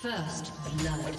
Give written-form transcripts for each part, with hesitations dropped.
First blood.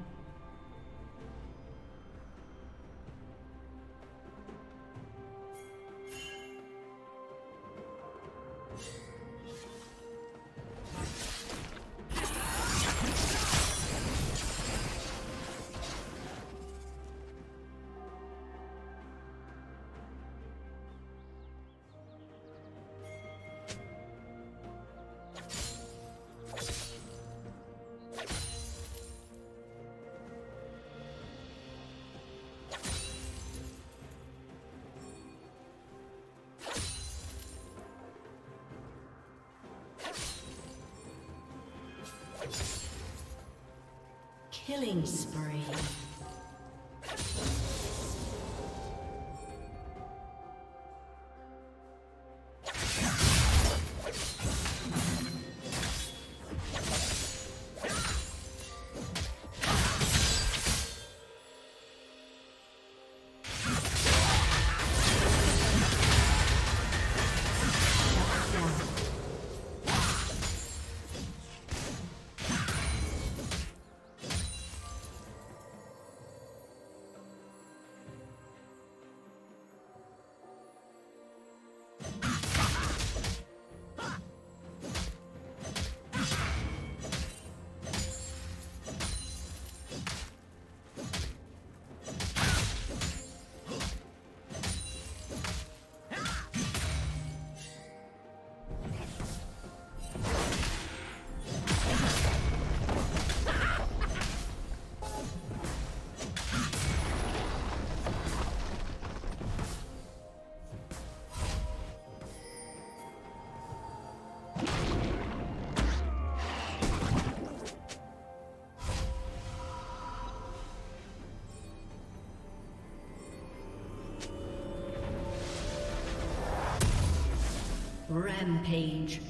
Killing spree. Rampage.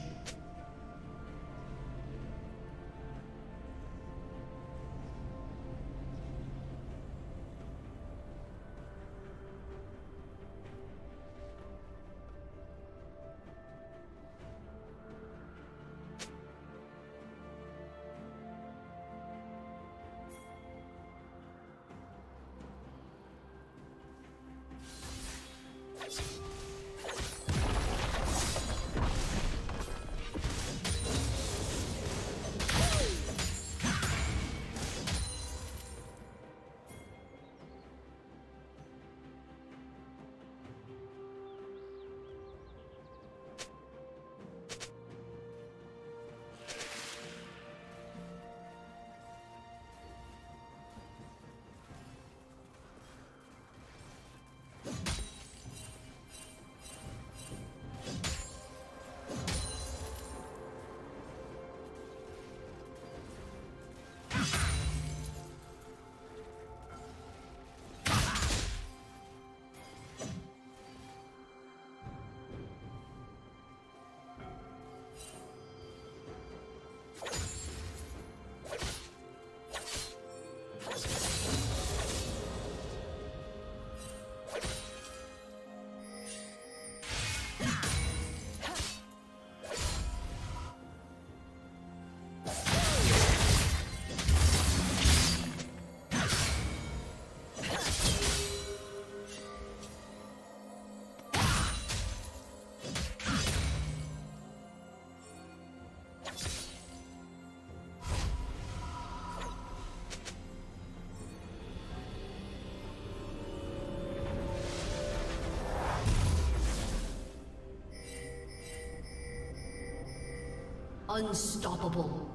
Unstoppable.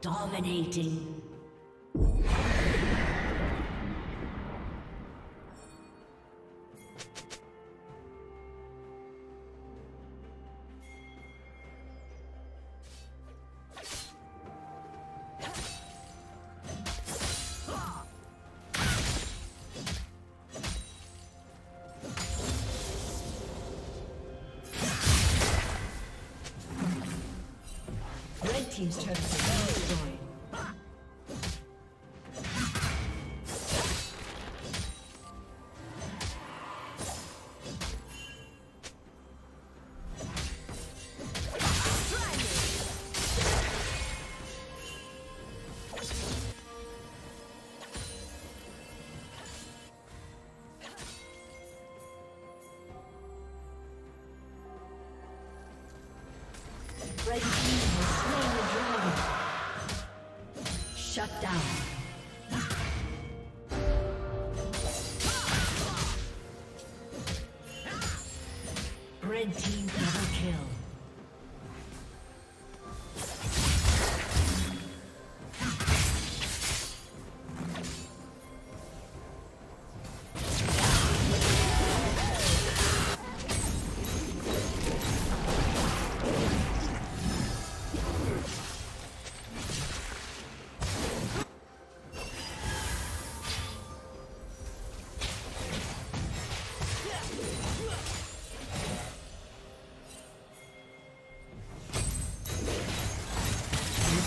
Dominating. Team's turn to destroy. Red team double kill.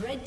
Red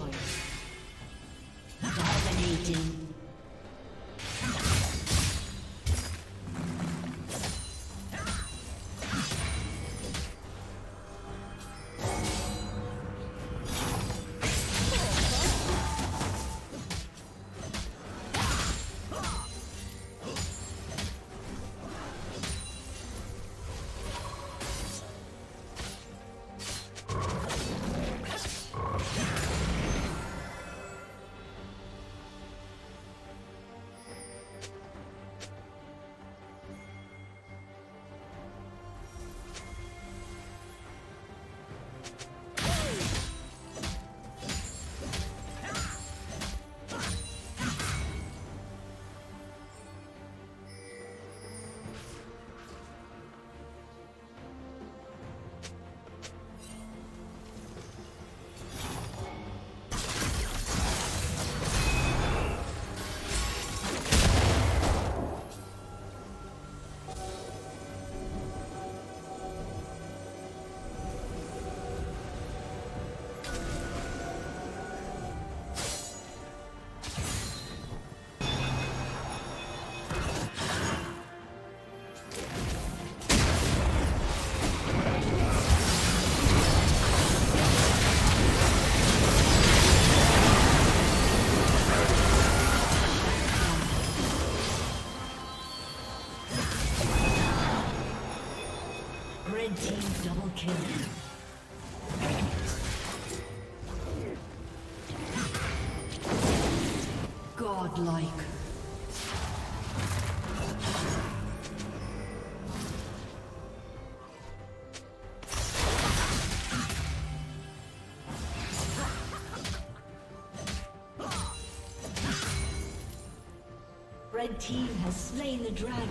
destroyed. Dominating. Team double kill. Godlike. Red team has slain the dragon.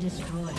Destroyed. Hey.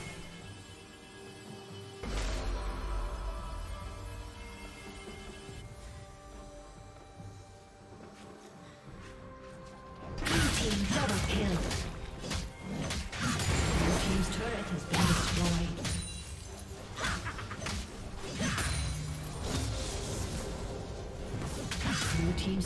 Team's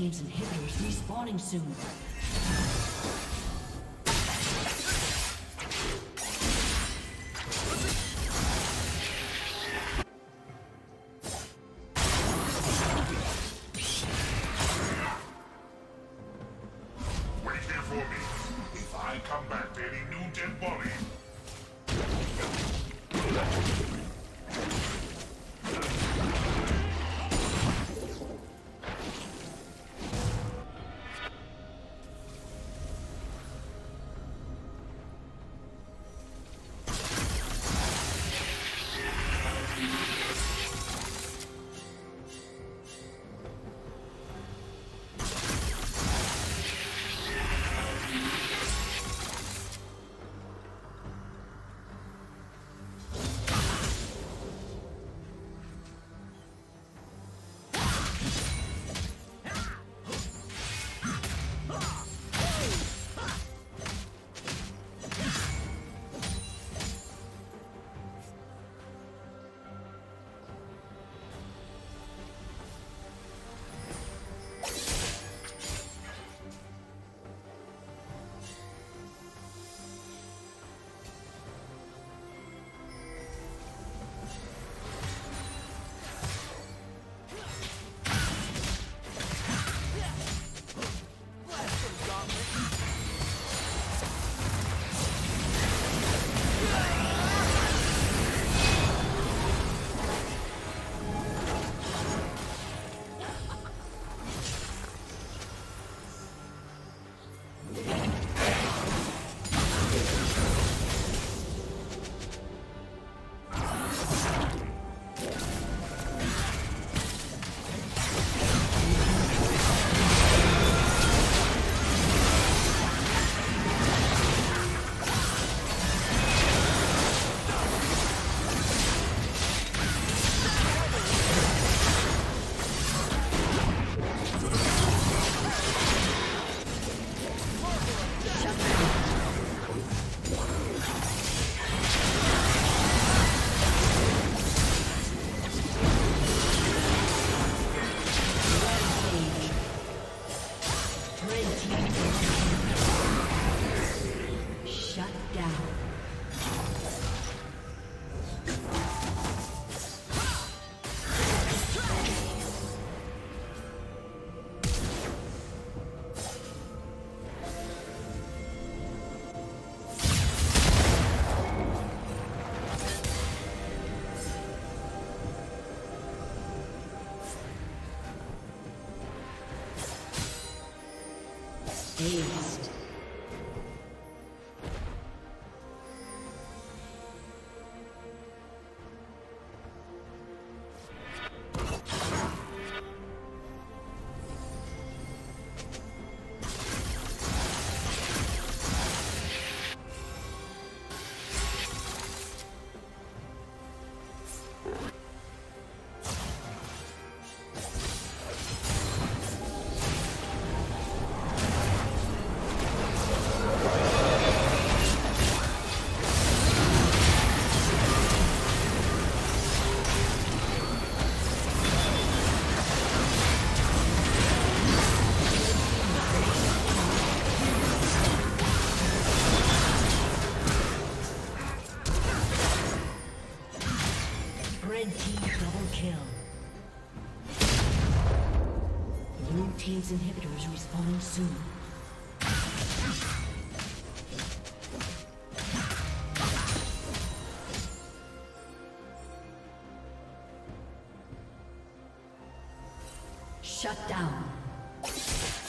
Teams and hitters respawning soon. Haste. Team's inhibitor is respawning soon. Shut down.